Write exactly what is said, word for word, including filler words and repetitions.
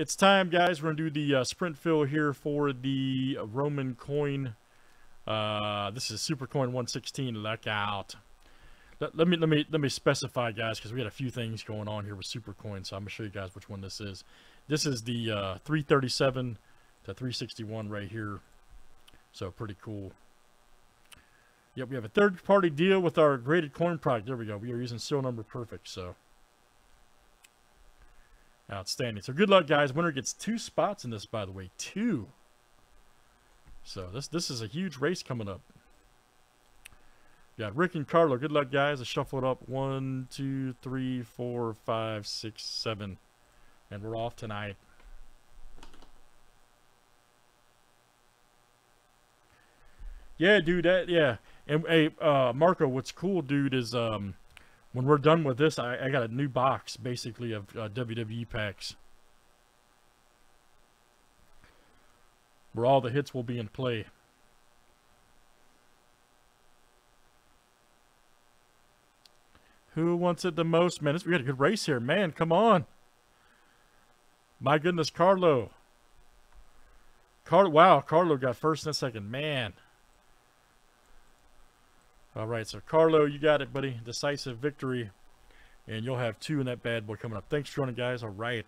It's time, guys. We're going to do the uh, sprint fill here for the Roman coin. Uh, this is Super Coin one sixteen. Look out. Let, let me let me let me specify, guys, because we had a few things going on here with Super Coin. So I'm going to show you guys which one this is. This is the uh, three thirty-seven to three sixty-one right here. So pretty cool. Yep, we have a third-party deal with our graded coin product. There we go. We are using seal number perfect. So. Outstanding. So good luck, guys. Winner gets two spots in this, by the way. Two. So this this is a huge race coming up. Yeah, Rick and Carlo. Good luck, guys. I shuffled up one, two, three, four, five, six, seven. And we're off tonight. Yeah, dude, that yeah. And hey, uh Marco, what's cool, dude, is um when we're done with this, I, I got a new box, basically, of uh, W W E packs. Where all the hits will be in play. Who wants it the most? Man, this, we got a good race here. Man, come on. My goodness, Carlo. Car wow, Carlo got first and second. Man. All right, so Carlo, you got it, buddy. Decisive victory, and you'll have two in that bad boy coming up. Thanks for joining, guys. All right.